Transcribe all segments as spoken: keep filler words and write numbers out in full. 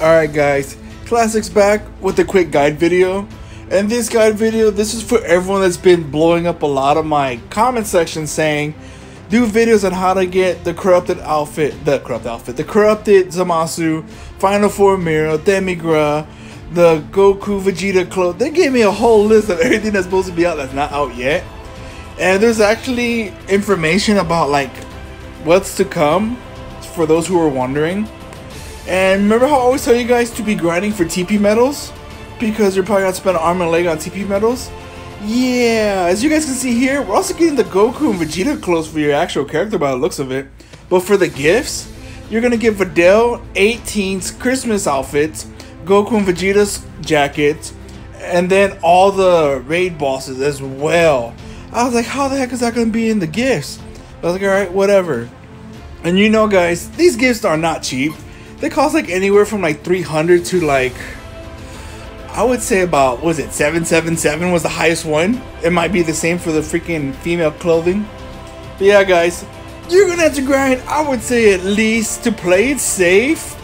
Alright guys, Classic's back with a quick guide video. And this guide video, this is for everyone that's been blowing up a lot of my comment section saying, do videos on how to get the corrupted outfit, the corrupt outfit, the corrupted Zamasu, Final Four Mira, Demigra, the Goku Vegeta clone. They gave me a whole list of everything that's supposed to be out that's not out yet. And there's actually information about like what's to come for those who are wondering. And remember how I always tell you guys to be grinding for T P medals? Because you're probably going to spend an arm and a leg on T P medals. Yeah, as you guys can see here, we're also getting the Goku and Vegeta clothes for your actual character by the looks of it. But for the gifts, you're going to get Videl eighteen's Christmas outfits, Goku and Vegeta's jackets, and then all the raid bosses as well. I was like, how the heck is that going to be in the gifts? I was like, alright, whatever. And you know guys, these gifts are not cheap. They cost like anywhere from like three hundred to like, I would say about, what was it, seven seven seven was the highest one. It might be the same for the freaking female clothing. But yeah guys, you're gonna have to grind, I would say at least, to play it safe,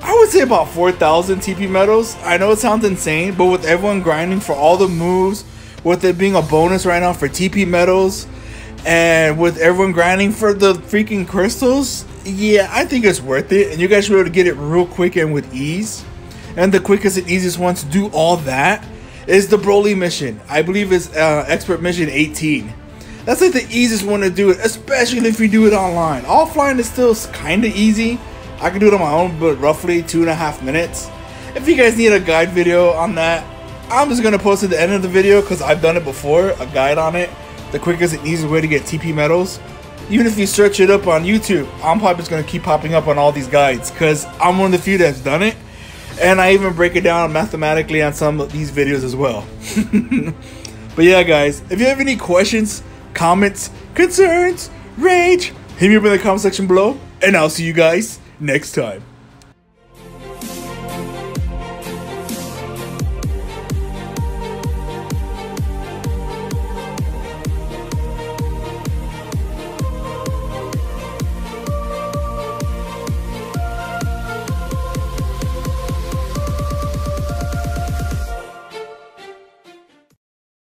I would say about four thousand T P medals. I know it sounds insane, but with everyone grinding for all the moves, with it being a bonus right now for T P medals, and with everyone grinding for the freaking crystals, yeah, I think it's worth it. And you guys should be able to get it real quick and with ease. And the quickest and easiest one to do all that is the Broly mission. I believe it's uh, Expert Mission eighteen. That's like the easiest one to do it, especially if you do it online. Offline is still kind of easy. I can do it on my own, but roughly two and a half minutes. If you guys need a guide video on that, I'm just going to post it at the end of the video because I've done it before, a guide on it. The quickest and easiest way to get T P medals. Even if you search it up on YouTube, I'm probably just going to keep popping up on all these guides because I'm one of the few that's done it. And I even break it down mathematically on some of these videos as well. But yeah guys, if you have any questions, comments, concerns, rage, hit me up in the comment section below. And I'll see you guys next time.